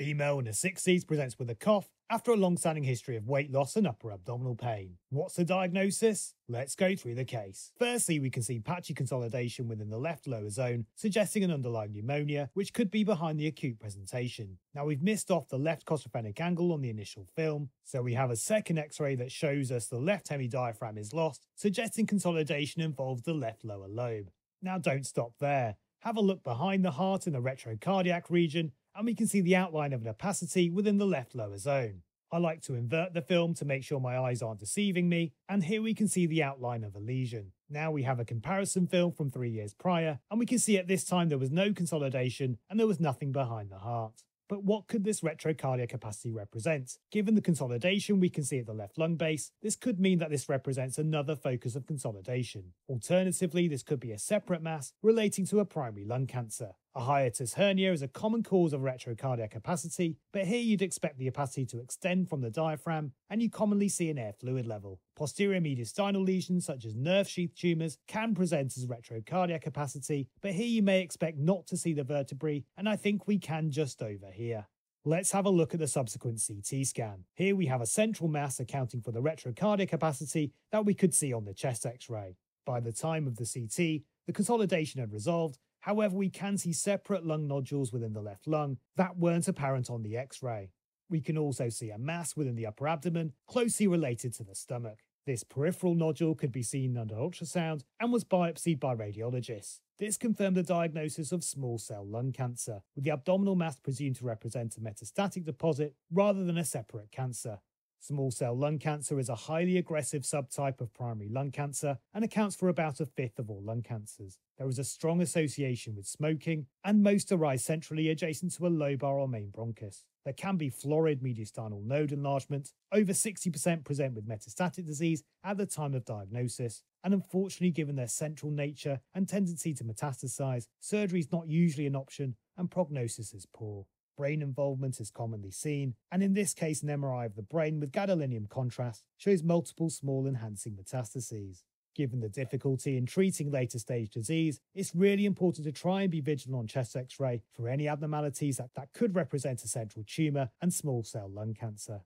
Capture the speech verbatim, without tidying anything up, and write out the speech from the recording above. Female in her sixties presents with a cough after a long-standing history of weight loss and upper abdominal pain. What's the diagnosis? Let's go through the case. Firstly, we can see patchy consolidation within the left lower zone, suggesting an underlying pneumonia, which could be behind the acute presentation. Now, we've missed off the left costrophenic angle on the initial film, so we have a second x-ray that shows us the left hemidiaphragm is lost, suggesting consolidation involves the left lower lobe. Now, don't stop there. Have a look behind the heart in the retrocardiac region, and we can see the outline of an opacity within the left lower zone. I like to invert the film to make sure my eyes aren't deceiving me, and here we can see the outline of a lesion. Now we have a comparison film from three years prior, and we can see at this time there was no consolidation and there was nothing behind the heart. But what could this retrocardiac opacity represent? Given the consolidation we can see at the left lung base, this could mean that this represents another focus of consolidation. Alternatively, this could be a separate mass relating to a primary lung cancer. A hiatus hernia is a common cause of retrocardiac opacity, but here you'd expect the opacity to extend from the diaphragm, and you commonly see an air fluid level. Posterior mediastinal lesions such as nerve sheath tumours can present as retrocardiac opacity, but here you may expect not to see the vertebrae, and I think we can just over here. Let's have a look at the subsequent C T scan. Here we have a central mass accounting for the retrocardiac opacity that we could see on the chest x-ray. By the time of the C T, the consolidation had resolved. However, we can see separate lung nodules within the left lung that weren't apparent on the x-ray. We can also see a mass within the upper abdomen closely related to the stomach. This peripheral nodule could be seen under ultrasound and was biopsied by radiologists. This confirmed the diagnosis of small cell lung cancer, with the abdominal mass presumed to represent a metastatic deposit rather than a separate cancer. Small cell lung cancer is a highly aggressive subtype of primary lung cancer and accounts for about a fifth of all lung cancers. There is a strong association with smoking, and most arise centrally adjacent to a lobar or main bronchus. There can be florid mediastinal node enlargement. Over sixty percent present with metastatic disease at the time of diagnosis, and unfortunately, given their central nature and tendency to metastasize, surgery is not usually an option and prognosis is poor. Brain involvement is commonly seen, and in this case an M R I of the brain with gadolinium contrast shows multiple small enhancing metastases. Given the difficulty in treating later stage disease, it's really important to try and be vigilant on chest x-ray for any abnormalities that, that could represent a central tumour and small cell lung cancer.